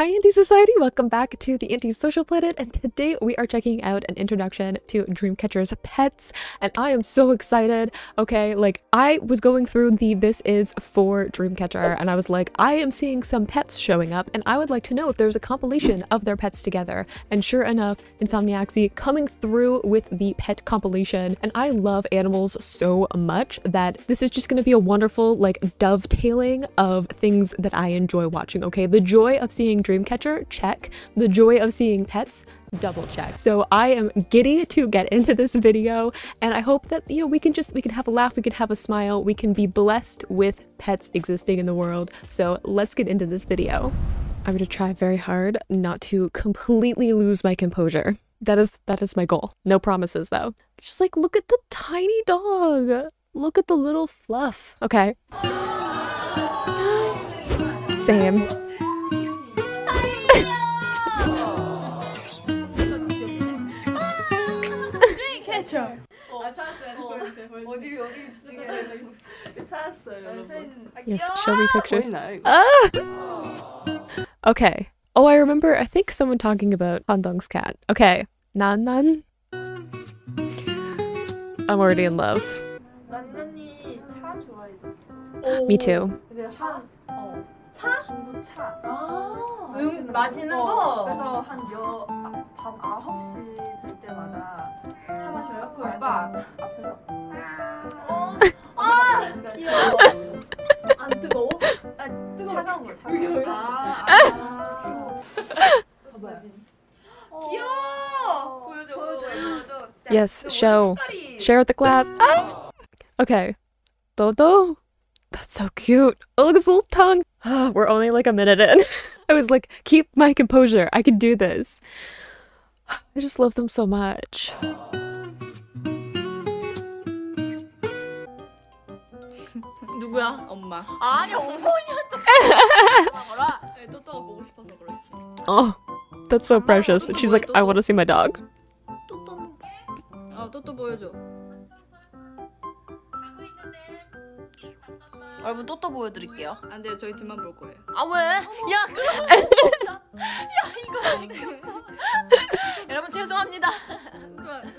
Hi Anti-Society, welcome back to the Anti-Social Planet, and today we are checking out an introduction to Dreamcatcher's pets, and I am so excited. Okay, like, I was going through the This Is for Dreamcatcher, and I was like, I am seeing some pets showing up, and I would like to know if there's a compilation of their pets together. And sure enough, Insomnicsy coming through with the pet compilation, and I love animals so much that this is just gonna be a wonderful, like, dovetailing of things that I enjoy watching, okay? The joy of seeing Dreamcatcher, check. The joy of seeing pets, double check. So I am giddy to get into this video, and I hope that, you know, we can have a laugh, we can have a smile, we can be blessed with pets existing in the world. So let's get into this video. I'm gonna try very hard not to completely lose my composure. That is my goal. No promises though. Just like, look at the tiny dog. Look at the little fluff. Okay. Same. 그렇죠. Yes, show me pictures. Ah! Okay. Oh, I remember, I think someone talking about Handong's cat. Okay. Nanan. I'm already in love. Me too. 마시는 거. 그래서 한 여 밤 9시 될 때마다 차 마셔요? 그 아빠 앞에서. 아, 귀여워. 안 뜨거워? 아, 뜨거워. 차가운 거. 귀여워. 보여줘. Yes, show. Share with the class. Okay. Dodo. That's so cute. Oh, look at his little tongue. Oh, we're only like a minute in. I was like, keep my composure. I can do this. I just love them so much. 누구야? 엄마. 아니, 어머니한테. 엄마가 또또가 보고 싶어서 그렇지. Oh, that's so precious. She's like, I want to see my dog. 또또. 아, 또또 보여줘. 여러분 또또 보여드릴게요. 안 돼요, 저희 둘만 볼 거예요. 아 왜? 야 그거. 야 이거 웃겼어. 여러분 죄송합니다.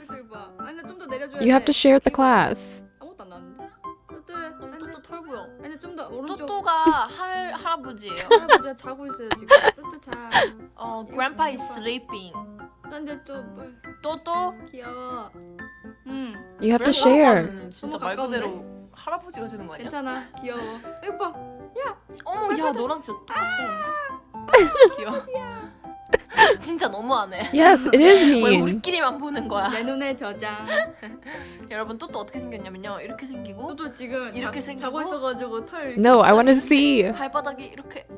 저기 봐. 아니 좀 더 내려줘야 돼. You have to share the class. 아무것도 안 나왔는데. 또또 털 보여. 아니 좀 더 오른쪽. 또또가 할아버지예요. 할아버지가 자고 있어요 지금. 또또 자. 어, Grandpa is sleeping. 근데 또 또또 귀여워. You have to share. 진짜 말 그대로. 할아버지가 되는 거 아니야? 괜찮아, 귀여워. 예뻐. 야, 어머, 야, 너랑 진짜 똑같이 닮았어. 귀여워. 진짜 너무하네. Yes, it is mean. 왜 우리끼리만 보는 거야? 내 눈에 저장. 여러분 또또 어떻게 생겼냐면요, 이렇게 생기고. 또또 지금 이렇게 자고 있어가지고 털. No, I want to see. 발바닥이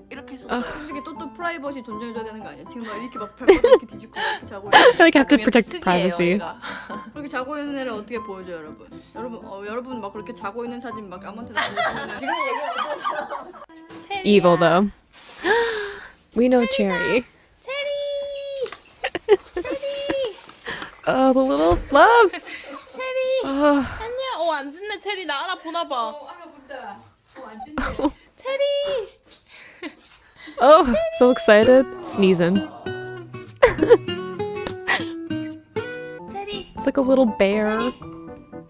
이렇게 있었어. 솔직히 또또 프라이버시 존중해줘야 되는 거 아니야? 지금 막 이렇게 막 발바닥 이렇게 뒤집고 이렇게 자고. Like have to protect privacy. 그렇게 자고 있는 애를 어떻게 보여줘, 여러분? 여러분 막 그렇게 자고 있는 사진 막 아무한테나 보여주면. 지금 얘기하는. Evil though. We know Cherry. Oh, the little loves. 체리. 안녕. 어, 안 짖네. 체리 나 알아보나 봐. 어, 알아본다. 어, 안 짖네. 체리. Oh, so excited. Sneezing. 체리. It's like a little bear.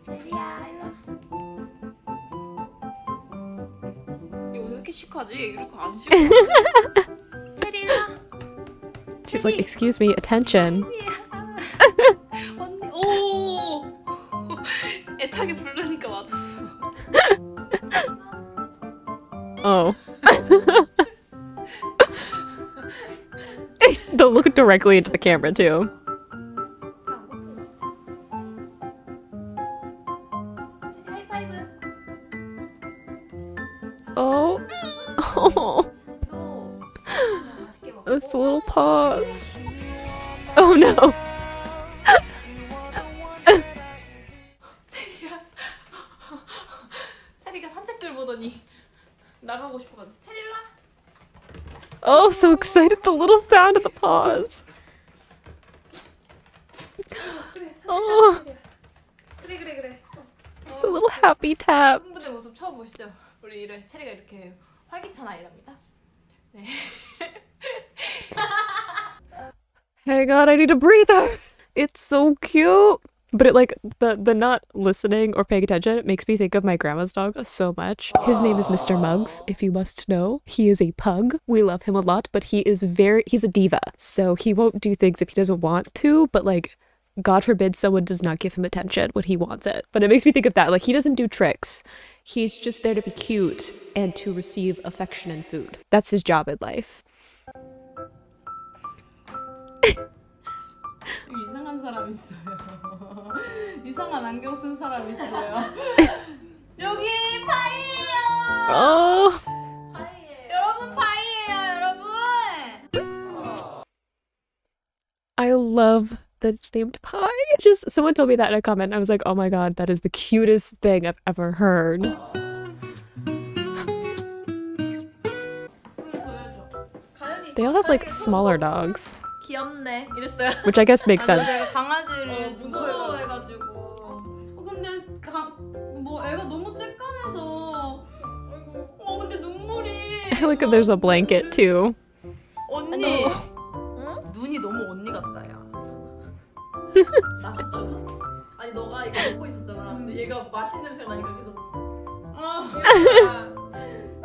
체리야, 이리 와. 이거 왜 이렇게 시크하지? 이렇게 안 시크해. 체리 이리 와. She's like, excuse me, attention. Oh. They look directly into the camera too. Oh. Oh. It's a little pause. Oh no. Oh, so excited, the little sound of the paws. Oh. The little happy tap. Hey God, I need a breather! It's so cute! But it, like, the not listening or paying attention, it makes me think of my grandma's dog so much. His name is Mr. Mugs, if you must know. He is a pug. We love him a lot, but he is he's a diva. So he won't do things if he doesn't want to, but like, God forbid someone does not give him attention when he wants it. But it makes me think of that, like, he doesn't do tricks. He's just there to be cute and to receive affection and food. That's his job in life. 이상한 사람 있어요. 이상한 안경 쓴 사람 있어요. 여기 파이예요. 파이예요. 여러분 파이예요, 여러분. I love that it's named Pie. Just someone told me that in a comment. I was like, oh my God, that is the cutest thing I've ever heard. They all have like smaller dogs. 귀엽네. 이랬어요. Which I guess makes sense. 제가 강아지를 무서워해가지고. 근데 뭐 애가 너무 쬐깐해서. 근데 눈물이. I like that there's a blanket too. 언니. 응? 눈이 너무 언니 같다야. 나갔다가? 아니 너가 이거 먹고 있었잖아. 근데 얘가 맛있는 냄새 나니까 계속.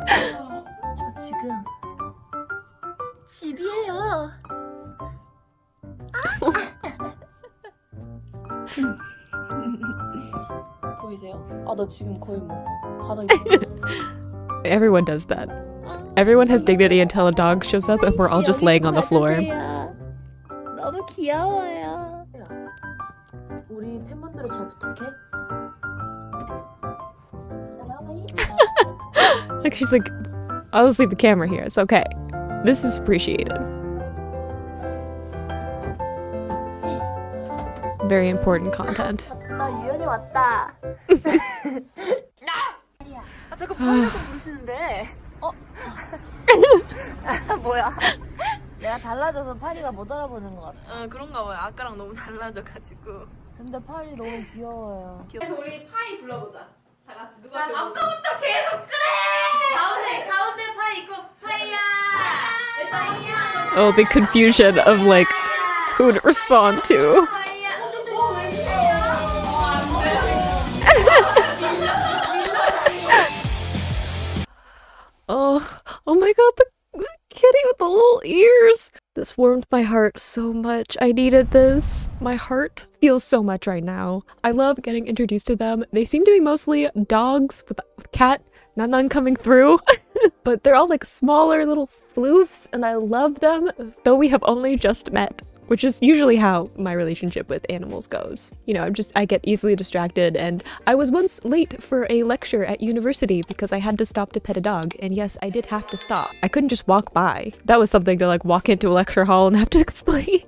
저 지금 집이에요. Everyone does that. Everyone has dignity until a dog shows up and we're all just laying on the floor. Like she's like, I'll just leave the camera here. It's okay. This is appreciated. Very important content. Oh, the confusion of like who to respond to. Oh my God, the kitty with the little ears. This warmed my heart so much. I needed this. My heart feels so much right now. I love getting introduced to them. They seem to be mostly dogs with cat, Nanan coming through. But they're all like smaller little floofs and I love them, though we have only just met, which is usually how my relationship with animals goes. You know, I get easily distracted, and I was once late for a lecture at university because I had to stop to pet a dog, and yes, I did have to stop. I couldn't just walk by. That was something to like walk into a lecture hall and have to explain.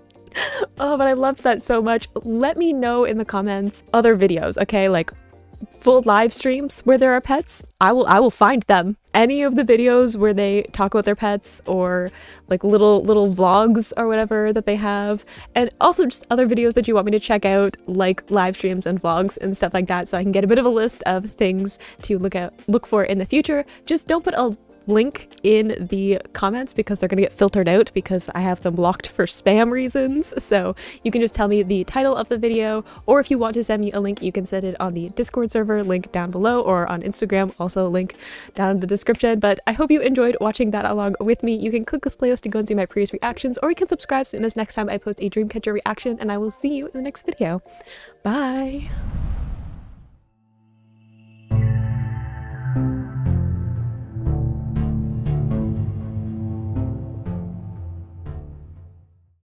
Oh, but I loved that so much. Let me know in the comments other videos, okay? Like full live streams where there are pets. I will find them. Any of the videos where they talk about their pets, or like little vlogs or whatever that they have, and also just other videos that you want me to check out, like live streams and vlogs and stuff like that, so I can get a bit of a list of things to look for in the future. Just don't put a link in the comments because they're gonna get filtered out because I have them blocked for spam reasons. So you can just tell me the title of the video, or if you want to send me a link, you can send it on the Discord server, link down below, or on Instagram, also link down in the description. But I hope you enjoyed watching that along with me. You can click this playlist to go and see my previous reactions, or you can subscribe so you miss next time I post a Dreamcatcher reaction, and I will see you in the next video. Bye!